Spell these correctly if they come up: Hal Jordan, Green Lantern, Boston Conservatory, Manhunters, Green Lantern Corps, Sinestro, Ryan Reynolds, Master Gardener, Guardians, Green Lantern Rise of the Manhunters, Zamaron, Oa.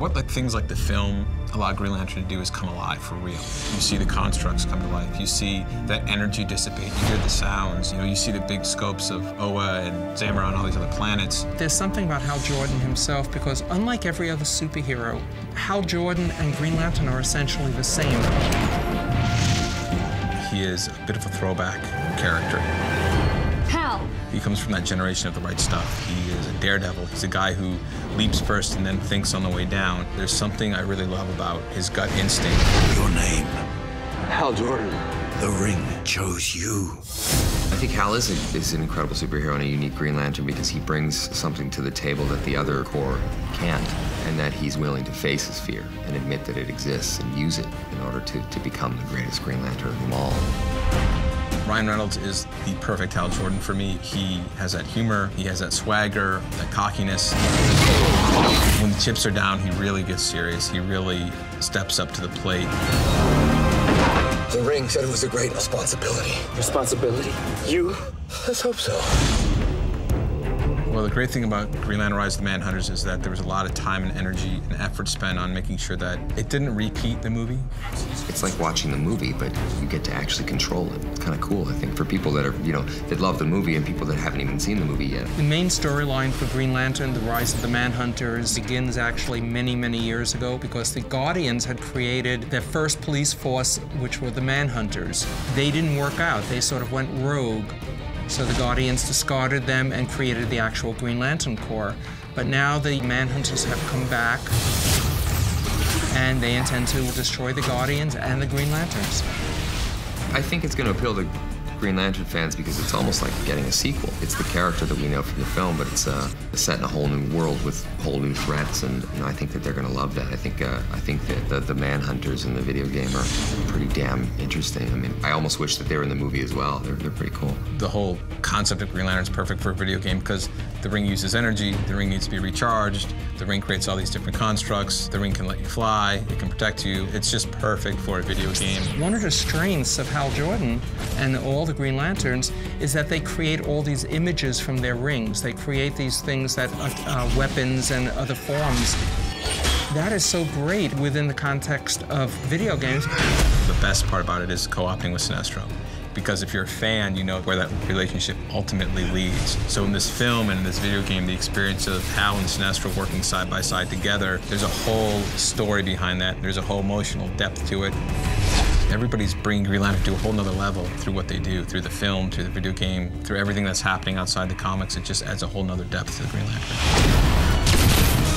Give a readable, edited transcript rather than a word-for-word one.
What like things like the film allow Green Lantern to do is come alive for real. You see the constructs come to life. You see that energy dissipate. You hear the sounds. You know, you see the big scopes of Oa and Zamaron and all these other planets. There's something about Hal Jordan himself, because unlike every other superhero, Hal Jordan and Green Lantern are essentially the same. He is a bit of a throwback character. Hal! He comes from that generation of the right stuff. He is a daredevil. He's a guy who leaps first and then thinks on the way down. There's something I really love about his gut instinct. Your name? Hal Jordan. The ring chose you. I think Hal is an incredible superhero and a unique Green Lantern because he brings something to the table that the other Corps can't, and that he's willing to face his fear and admit that it exists and use it in order to become the greatest Green Lantern of them all. Ryan Reynolds is the perfect Hal Jordan for me. He has that humor, he has that swagger, that cockiness. When the chips are down, he really gets serious. He really steps up to the plate. The ring said it was a great responsibility. Responsibility? You? Let's hope so. Well, the great thing about Green Lantern Rise of the Manhunters is that there was a lot of time and energy and effort spent on making sure that it didn't repeat the movie. It's like watching the movie, but you get to actually control it. It's kind of cool, I think, for people that are, you know, that love the movie and people that haven't even seen the movie yet. The main storyline for Green Lantern, The Rise of the Manhunters, begins actually many, many years ago because the Guardians had created their first police force, which were the Manhunters. They didn't work out. They sort of went rogue. So the Guardians discarded them and created the actual Green Lantern Corps. But now the Manhunters have come back, and they intend to destroy the Guardians and the Green Lanterns. I think it's going to appeal to Green Lantern fans because it's almost like getting a sequel. It's the character that we know from the film, but it's set in a whole new world with whole new threats, and you know, I think that they're going to love that. I think that the Manhunters in the video game are pretty damn interesting. I mean, I almost wish that they were in the movie as well. They're pretty cool. The whole concept of Green Lantern is perfect for a video game because the ring uses energy, the ring needs to be recharged, the ring creates all these different constructs, the ring can let you fly, it can protect you. It's just perfect for a video game. One of the strengths of Hal Jordan and all the Green Lanterns is that they create all these images from their rings. They create these things that are weapons and other forms. That is so great within the context of video games. The best part about it is co-opting with Sinestro, because if you're a fan, you know where that relationship ultimately leads. So in this film and in this video game, the experience of Hal and Sinestro working side by side together, there's a whole story behind that. There's a whole emotional depth to it. Everybody's bringing Green Lantern to a whole nother level through what they do, through the film, through the video game, through everything that's happening outside the comics. It just adds a whole nother depth to the Green Lantern.